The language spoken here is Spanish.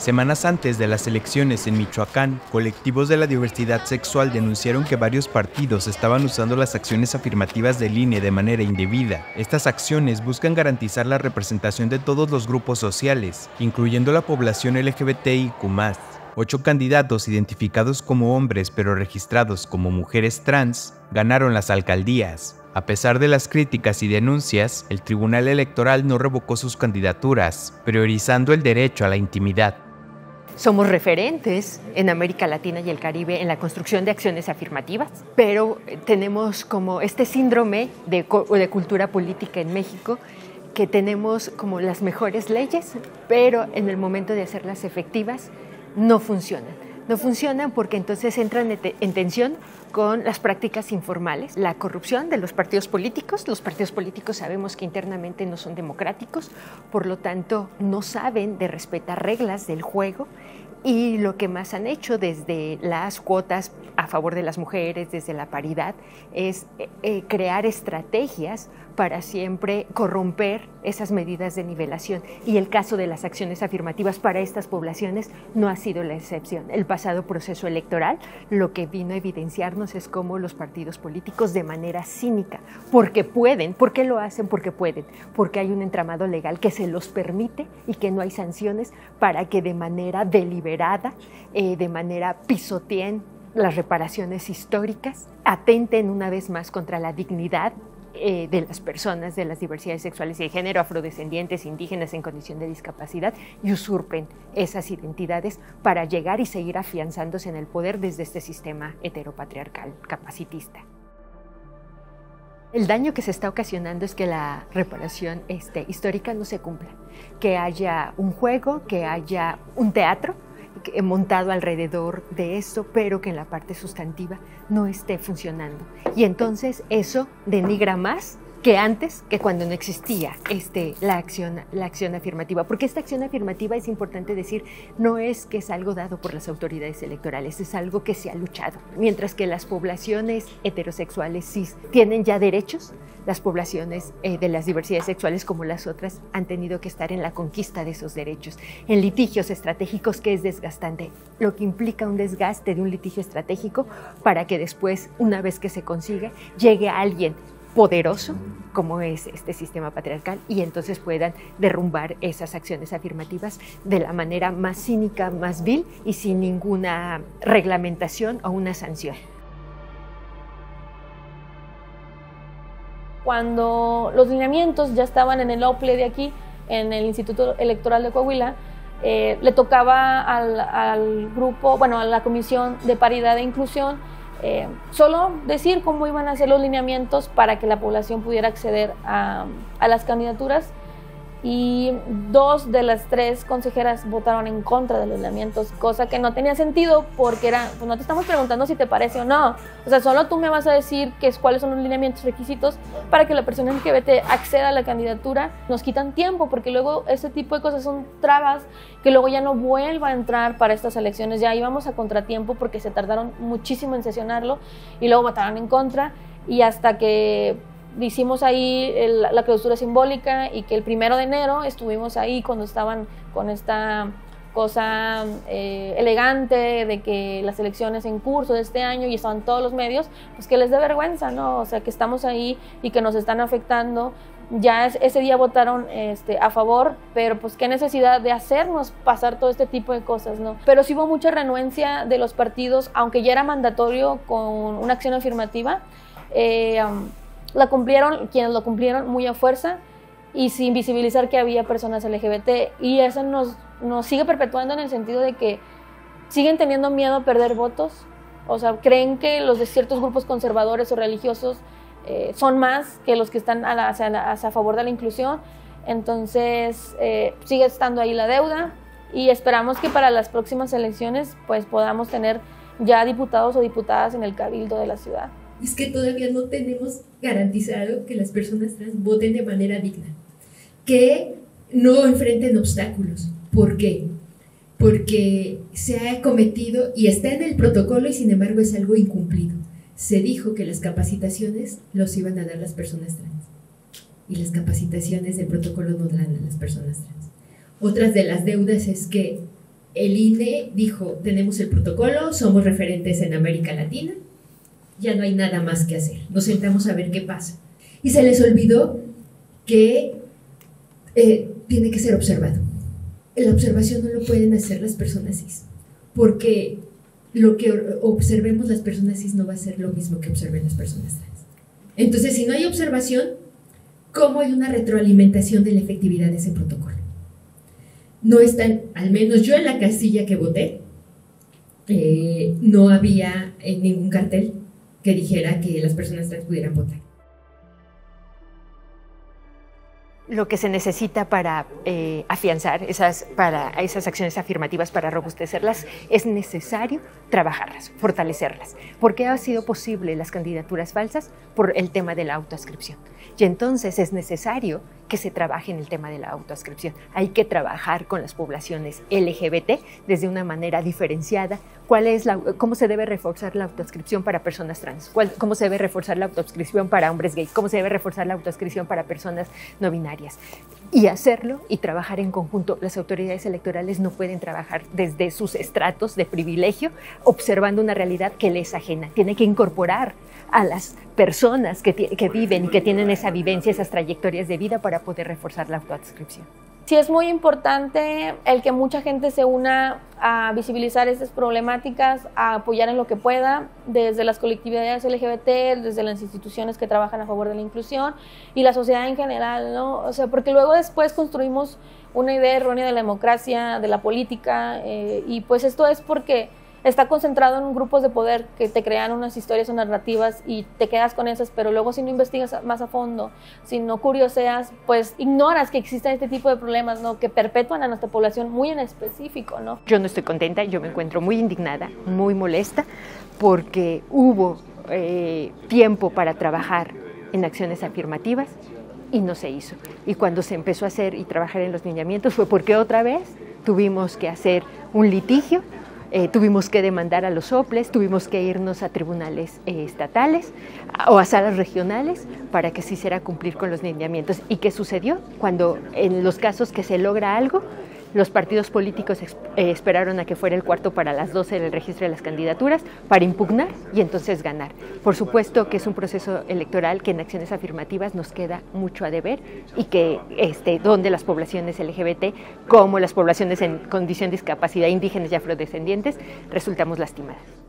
Semanas antes de las elecciones en Michoacán, colectivos de la diversidad sexual denunciaron que varios partidos estaban usando las acciones afirmativas del INE de manera indebida. Estas acciones buscan garantizar la representación de todos los grupos sociales, incluyendo la población LGBTIQ+. 8 candidatos identificados como hombres pero registrados como mujeres trans ganaron las alcaldías. A pesar de las críticas y denuncias, el Tribunal Electoral no revocó sus candidaturas, priorizando el derecho a la intimidad. Somos referentes en América Latina y el Caribe en la construcción de acciones afirmativas, pero tenemos como este síndrome de cultura política en México, que tenemos como las mejores leyes, pero en el momento de hacerlas efectivas no funcionan. No funcionan porque entonces entran en tensión con las prácticas informales, la corrupción de los partidos políticos. Los partidos políticos sabemos que internamente no son democráticos, por lo tanto no saben de respetar reglas del juego, y lo que más han hecho desde las cuotas a favor de las mujeres, desde la paridad, es crear estrategias para siempre corromper esas medidas de nivelación. Y el caso de las acciones afirmativas para estas poblaciones no ha sido la excepción. El pasado proceso electoral lo que vino a evidenciarnos es cómo los partidos políticos, de manera cínica, porque pueden, porque lo hacen, porque pueden, porque hay un entramado legal que se los permite y que no hay sanciones para que de manera deliberada, de manera pisoteen las reparaciones históricas, atenten una vez más contra la dignidad de las personas de las diversidades sexuales y de género, afrodescendientes, indígenas en condición de discapacidad, y usurpen esas identidades para llegar y seguir afianzándose en el poder desde este sistema heteropatriarcal capacitista. El daño que se está ocasionando es que la reparación histórica no se cumpla, que haya un juego, que haya un teatro montado alrededor de esto, pero que en la parte sustantiva no esté funcionando. Y entonces eso denigra más que antes, que cuando no existía la acción afirmativa. Porque esta acción afirmativa, es importante decir, no es que es algo dado por las autoridades electorales, es algo que se ha luchado. Mientras que las poblaciones heterosexuales cis tienen ya derechos, las poblaciones de las diversidades sexuales, como las otras, han tenido que estar en la conquista de esos derechos, en litigios estratégicos, que es desgastante, lo que implica un desgaste de un litigio estratégico para que después, una vez que se consiga, llegue a alguien poderoso, como es este sistema patriarcal, y entonces puedan derrumbar esas acciones afirmativas de la manera más cínica, más vil y sin ninguna reglamentación o una sanción. Cuando los lineamientos ya estaban en el OPLE de aquí, en el Instituto Electoral de Coahuila, le tocaba al grupo, bueno, a la Comisión de Paridad e Inclusión, solo decir cómo iban a ser los lineamientos para que la población pudiera acceder a las candidaturas, y 2 de las 3 consejeras votaron en contra de los lineamientos, cosa que no tenía sentido porque era, pues no te estamos preguntando si te parece o no, o sea, solo tú me vas a decir cuáles son los lineamientos, requisitos para que la persona LGBT acceda a la candidatura. Nos quitan tiempo porque luego este tipo de cosas son trabas que luego ya no vuelva a entrar para estas elecciones. Ya íbamos a contratiempo porque se tardaron muchísimo en sesionarlo y luego votaron en contra, y hasta que hicimos ahí la clausura simbólica, y que el 1 de enero estuvimos ahí cuando estaban con esta cosa elegante de que las elecciones en curso de este año, y estaban todos los medios, pues que les dé vergüenza, ¿no? O sea, que estamos ahí y que nos están afectando. Ya ese día votaron a favor, pero pues qué necesidad de hacernos pasar todo este tipo de cosas, ¿no? Pero sí hubo mucha renuencia de los partidos, aunque ya era mandatorio con una acción afirmativa. La cumplieron quienes lo cumplieron muy a fuerza y sin visibilizar que había personas LGBT, y eso nos sigue perpetuando en el sentido de que siguen teniendo miedo a perder votos. O sea, creen que los de ciertos grupos conservadores o religiosos son más que los que están hacia favor de la inclusión. Entonces sigue estando ahí la deuda, y esperamos que para las próximas elecciones pues podamos tener ya diputados o diputadas en el cabildo de la ciudad. Es que todavía no tenemos garantizado que las personas trans voten de manera digna, que no enfrenten obstáculos. ¿Por qué? Porque se ha cometido y está en el protocolo, y sin embargo es algo incumplido. Se dijo que las capacitaciones los iban a dar las personas trans, y las capacitaciones del protocolo no dan a las personas trans. Otras de las deudas es que el INE dijo, tenemos el protocolo, somos referentes en América Latina, ya no hay nada más que hacer, nos sentamos a ver qué pasa. Y se les olvidó que tiene que ser observado. La observación no lo pueden hacer las personas cis, porque lo que observemos las personas cis no va a ser lo mismo que observen las personas trans. Entonces, si no hay observación, ¿cómo hay una retroalimentación de la efectividad de ese protocolo? No están, al menos yo en la casilla que voté, no había ningún cartel que dijera que las personas trans pudieran votar. Lo que se necesita para afianzar esas acciones afirmativas, para robustecerlas, es necesario trabajarlas, fortalecerlas. ¿Por qué ha sido posible las candidaturas falsas? Por el tema de la autoascripción. Y entonces es necesario que se trabaje en el tema de la autoascripción. Hay que trabajar con las poblaciones LGBT desde una manera diferenciada. ¿Cómo se debe reforzar la autoascripción para personas trans? ¿Cómo se debe reforzar la autoascripción para hombres gays? ¿Cómo se debe reforzar la autoascripción para personas no binarias? Y hacerlo y trabajar en conjunto. Las autoridades electorales no pueden trabajar desde sus estratos de privilegio observando una realidad que les es ajena. Tienen que incorporar a las personas que viven y que tienen esa vivencia, esas trayectorias de vida para poder reforzar la autoadscripción. Sí, es muy importante el que mucha gente se una a visibilizar estas problemáticas, a apoyar en lo que pueda, desde las colectividades LGBT, desde las instituciones que trabajan a favor de la inclusión y la sociedad en general, ¿no? O sea, porque luego después construimos una idea errónea de la democracia, de la política, y pues esto es porque está concentrado en grupos de poder que te crean unas historias o narrativas y te quedas con esas, pero luego si no investigas más a fondo, si no curioseas, pues ignoras que existen este tipo de problemas, ¿no?, que perpetúan a nuestra población muy en específico, ¿no? Yo no estoy contenta, yo me encuentro muy indignada, muy molesta, porque hubo tiempo para trabajar en acciones afirmativas y no se hizo. Y cuando se empezó a hacer y trabajar en los lineamientos fue porque otra vez tuvimos que hacer un litigio. Tuvimos que demandar a los OPLEs, tuvimos que irnos a tribunales estatales o a salas regionales para que se hiciera cumplir con los lineamientos. ¿Y qué sucedió? Cuando en los casos que se logra algo, los partidos políticos esperaron a que fuera el cuarto para las 12 en el registro de las candidaturas para impugnar y entonces ganar. Por supuesto que es un proceso electoral que en acciones afirmativas nos queda mucho a deber y que donde las poblaciones LGBT, como las poblaciones en condición de discapacidad, indígenas y afrodescendientes, resultamos lastimadas.